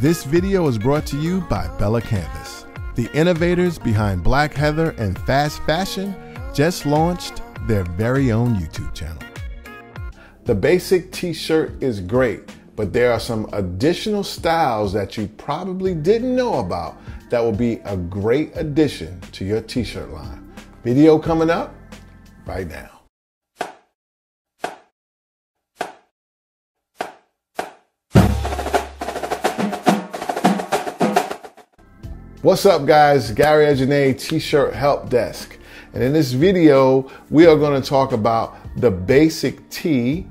This video is brought to you by Bella Canvas. The innovators behind Black Heather and Fast Fashion just launched their very own YouTube channel. The basic t-shirt is great, but there are some additional styles that you probably didn't know about that will be a great addition to your t-shirt line. Video coming up right now. What's up guys, Gary Ajinay, T-Shirt Help Desk. And in this video, we are gonna talk about the basic tee.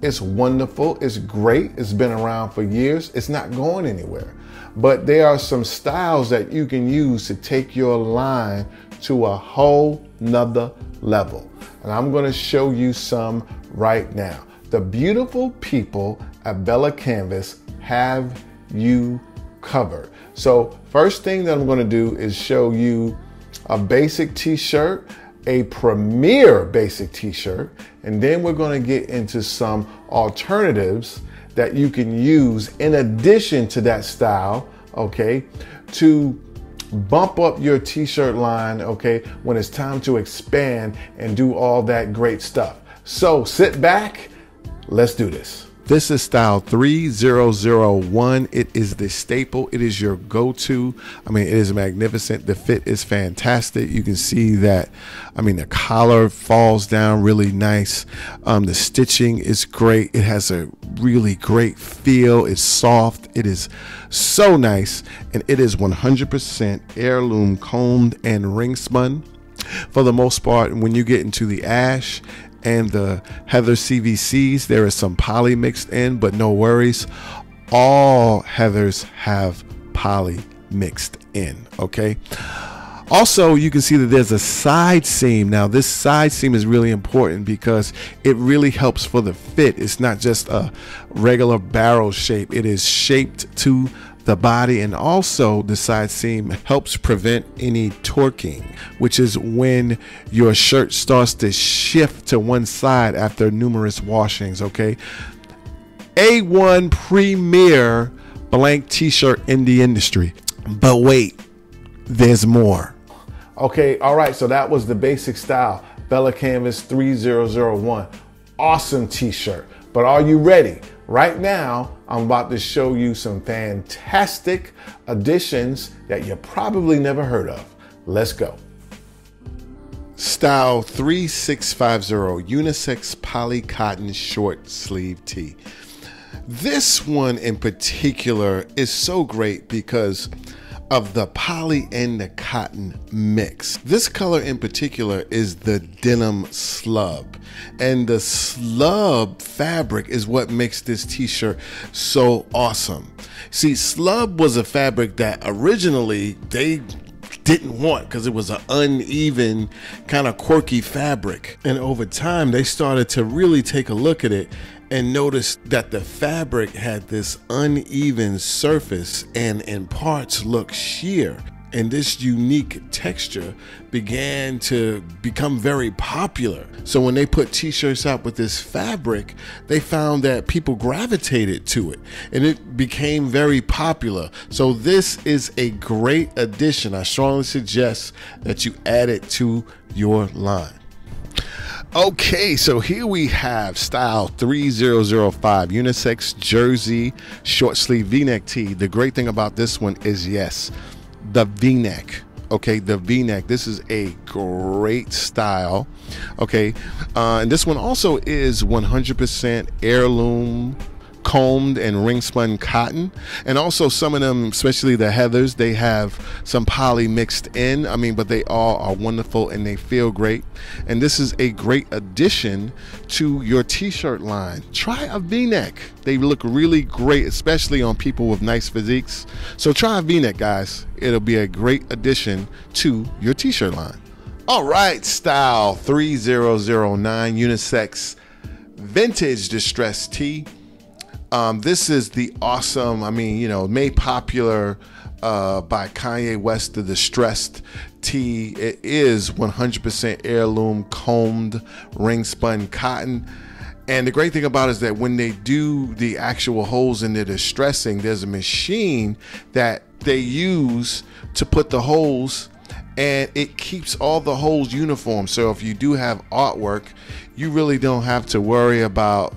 It's wonderful, it's great, it's been around for years, it's not going anywhere. But there are some styles that you can use to take your line to a whole nother level. And I'm gonna show you some right now. The beautiful people at Bella Canvas have you covered. So first thing that I'm going to do is show you a basic t-shirt, a premier basic t-shirt, and then we're going to get into some alternatives that you can use in addition to that style, okay, to bump up your t-shirt line, okay, when it's time to expand and do all that great stuff. So sit back, let's do this. This is style 3001. It is the staple. It is your go-to. I mean, it is magnificent. The fit is fantastic. You can see that, I mean, the collar falls down really nice. The stitching is great. It has a really great feel. It's soft. It is so nice. And it is 100% heirloom combed and ring spun for the most part. When you get into the ash and the heather CVCs, there is some poly mixed in, but no worries. All heathers have poly mixed in, okay? Also, you can see that there's a side seam. Now, this side seam is really important because it really helps for the fit. It's not just a regular barrel shape. It is shaped to the body, and also the side seam helps prevent any torquing, which is when your shirt starts to shift to one side after numerous washings, okay? A1 premier blank t-shirt in the industry. But wait, there's more. Okay, all right, so that was the basic style, Bella Canvas 3001. Awesome t-shirt, but are you ready? Right now, I'm about to show you some fantastic additions that you probably never heard of. Let's go. Style 3650, unisex poly cotton short sleeve tee. This one in particular is so great because of the poly and the cotton mix. This color in particular is the denim slub, and the slub fabric is what makes this t-shirt so awesome. See, slub was a fabric that originally they didn't want because it was an uneven, kind of quirky fabric, and over time they started to really take a look at it and noticed that the fabric had this uneven surface and in parts looked sheer. And this unique texture began to become very popular. So when they put t-shirts out with this fabric, they found that people gravitated to it and it became very popular. So this is a great addition. I strongly suggest that you add it to your line. Okay, so here we have style 3005, unisex jersey short sleeve v-neck tee. The great thing about this one is, yes, the v-neck, okay? The v-neck, this is a great style, okay? And this one also is 100% heirloom combed and ring spun cotton, and also some of them, especially the heathers, they have some poly mixed in. I mean, but they all are wonderful and they feel great, and this is a great addition to your t-shirt line. Try a v-neck. They look really great, especially on people with nice physiques. So try a v-neck, guys. It'll be a great addition to your t-shirt line. All right, style 3009, unisex vintage distressed tee. This is the awesome, I mean, you know, made popular by Kanye West, the distressed tee. It is 100% heirloom combed ring spun cotton. And the great thing about it is that when they do the actual holes in the distressing, there's a machine that they use to put the holes, and it keeps all the holes uniform. So if you do have artwork, you really don't have to worry about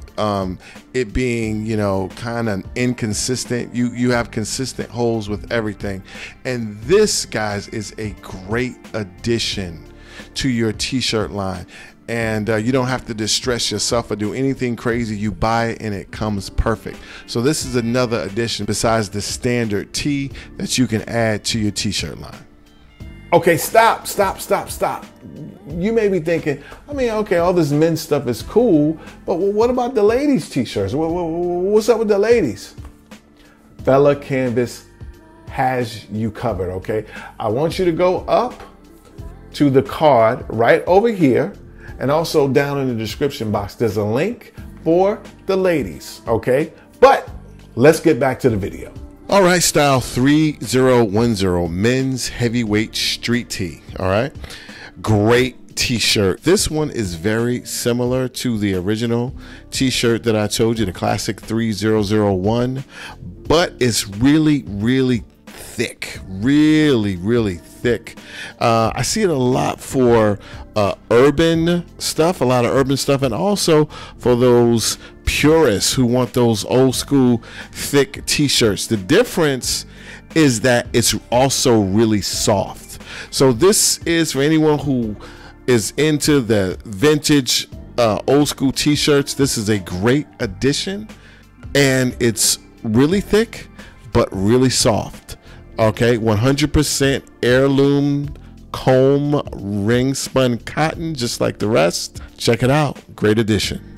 it being, you know, kind of inconsistent. You have consistent holes with everything. And this, guys, is a great addition to your t-shirt line. And you don't have to distress yourself or do anything crazy. You buy it and it comes perfect. So this is another addition besides the standard tee that you can add to your t-shirt line. Okay, stop. You may be thinking, I mean, okay, all this men's stuff is cool, but what about the ladies' t-shirts? What's up with the ladies? Bella Canvas has you covered, okay? I want you to go up to the card right over here, and also down in the description box, there's a link for the ladies, okay? But let's get back to the video. All right, style 3010, men's heavyweight street tee, all right? Great t-shirt. This one is very similar to the original t-shirt that I told you, the classic 3001, but it's really, really thick, really thick. I see it a lot for urban stuff, a lot of urban stuff, and also for those purists who want those old school thick t-shirts. The difference is that it's also really soft. So this is for anyone who is into the vintage old school t-shirts. This is a great addition, and it's really thick but really soft. Okay, 100% heirloom comb ring spun cotton, just like the rest. Check it out, great addition.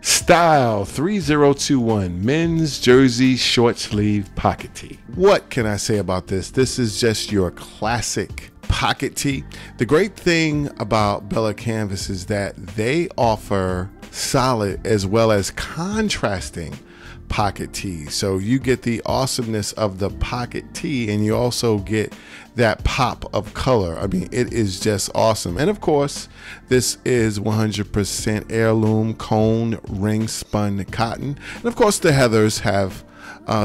Style 3021, men's jersey short sleeve pocket tee. What can I say about this? This is just your classic pocket tee. The great thing about Bella Canvas is that they offer solid as well as contrasting pocket tee, so you get the awesomeness of the pocket tee, and you also get that pop of color. I mean, it is just awesome. And of course, this is 100% heirloom cone ring spun cotton, and of course the heathers have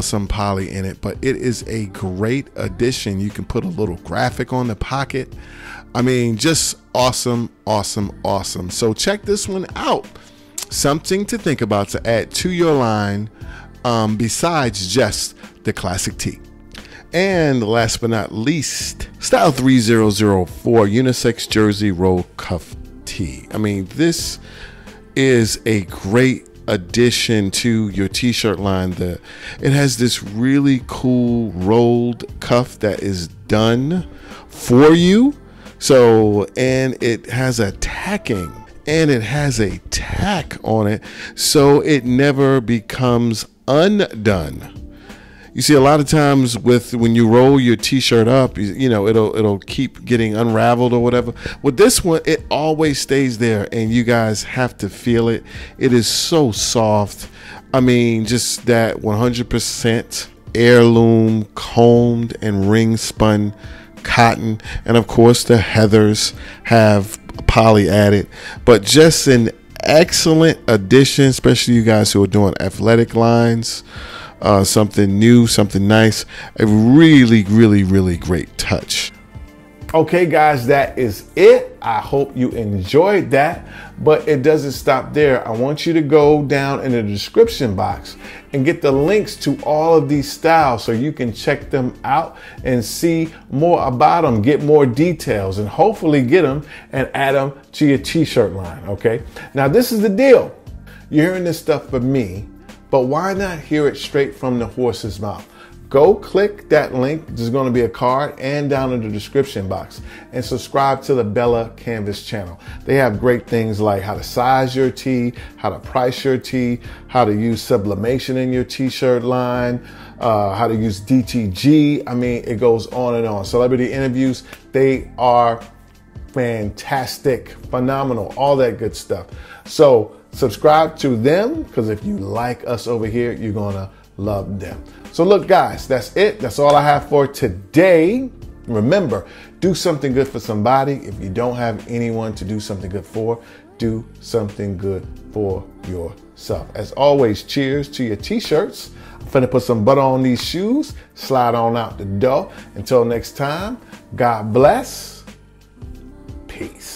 some poly in it, but it is a great addition. You can put a little graphic on the pocket. I mean, just awesome. So check this one out. Something to think about to add to your line besides just the classic tee. And last but not least, style 3004, unisex jersey roll cuff tee. I mean, this is a great addition to your t-shirt line. It has this really cool rolled cuff that is done for you. So, and it has a tacking. And it has a tack on it, so it never becomes undone. You see, a lot of times when you roll your t-shirt up, you know, it'll keep getting unraveled or whatever. With this one, it always stays there, and you guys have to feel it. It is so soft. I mean, just that 100% heirloom combed and ring spun cotton, and of course the heathers have poly added, but just an excellent addition, especially you guys who are doing athletic lines. Something new, something nice, a really great touch. Okay guys, that is it. I hope you enjoyed that, but it doesn't stop there. I want you to go down in the description box and get the links to all of these styles so you can check them out and see more about them, get more details, and hopefully get them and add them to your t-shirt line, okay? Now this is the deal. You're hearing this stuff from me, but why not hear it straight from the horse's mouth? Go click that link. There's going to be a card and down in the description box, and subscribe to the Bella Canvas channel. They have great things like how to size your tee, how to price your tee, how to use sublimation in your t-shirt line, how to use DTG. I mean, it goes on and on. Celebrity interviews, they are fantastic, phenomenal, all that good stuff. So subscribe to them, because if you like us over here, you're going to love them. So look guys, that's it. That's all I have for today. Remember, do something good for somebody. If you don't have anyone to do something good for, do something good for yourself. As always, cheers to your t-shirts. I'm finna put some butter on these shoes, slide on out the door. Until next time, God bless. Peace.